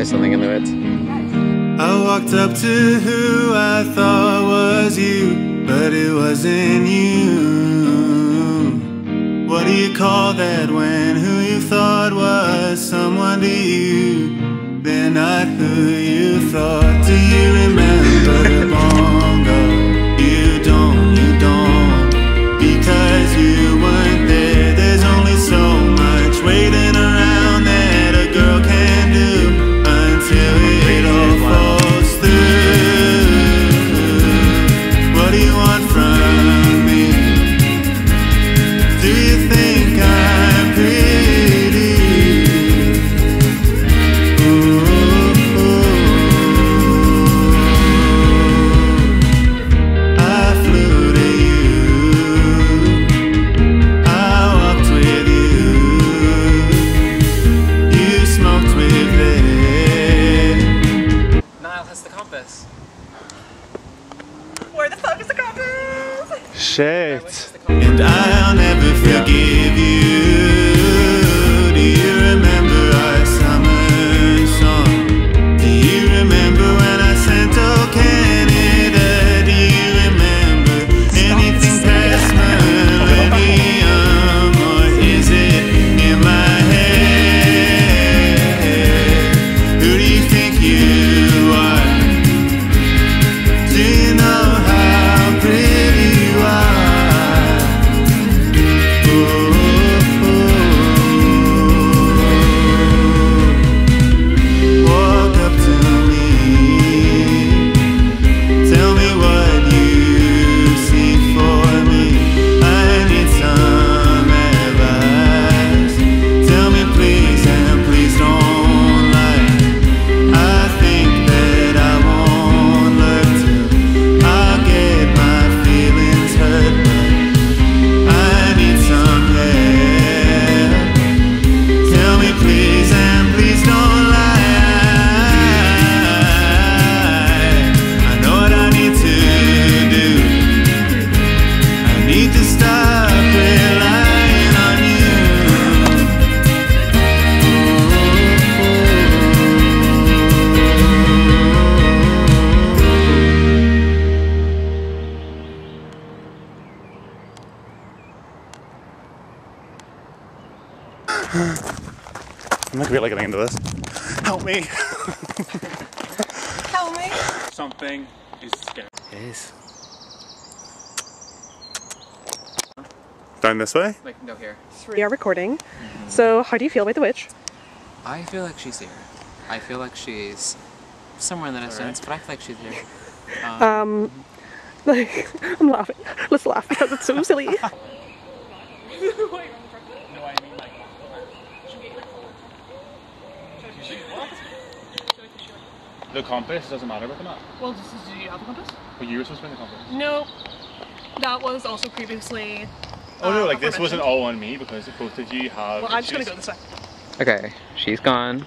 or something in the woods. I walked up to who I thought was you, but it wasn't you. What do you call that when who you thought was someone to you, they're not who you thought? Do you remember the bongo? You don't, because you weren't there. There's only so much waiting around that a girl can do until it all falls through. What do you want from me? Do you think I'm pretty? Ooh, I flew to you, I walked with you, you smoked with it. Niall has the compass. Where the fuck is the compass? Shit. And I'll never forgive you. Do you remember our summer song? Do you remember when I sent "Oh Canada"? Do you remember anything past millennium, or is it in my head? Who do you think you are? Do you know how pretty you are? Walk up to me, tell me what you see for me. I need some advice. Tell me please, and please don't lie. I think that I won't look to, I'll get my feelings hurt, but I need some help. Tell me please, and please don't lie. I know what I need to do. I need to stop relying on you. I'm not really getting into this. Help me. Tell me. Something is scary. Yes. Down this way? Like, no, here. We are recording. So, how do you feel about the witch? I feel like she's here. I feel like she's somewhere in the distance, but I feel like she's here. Like, I'm laughing. Let's laugh because it's so silly. The compass doesn't matter with the map. Well, do you have the compass? Well, you were supposed to bring the compass. No, that was also previously. Oh no, like this wasn't all on me because both of you have. Well, I'm just gonna go this way. Okay, she's gone.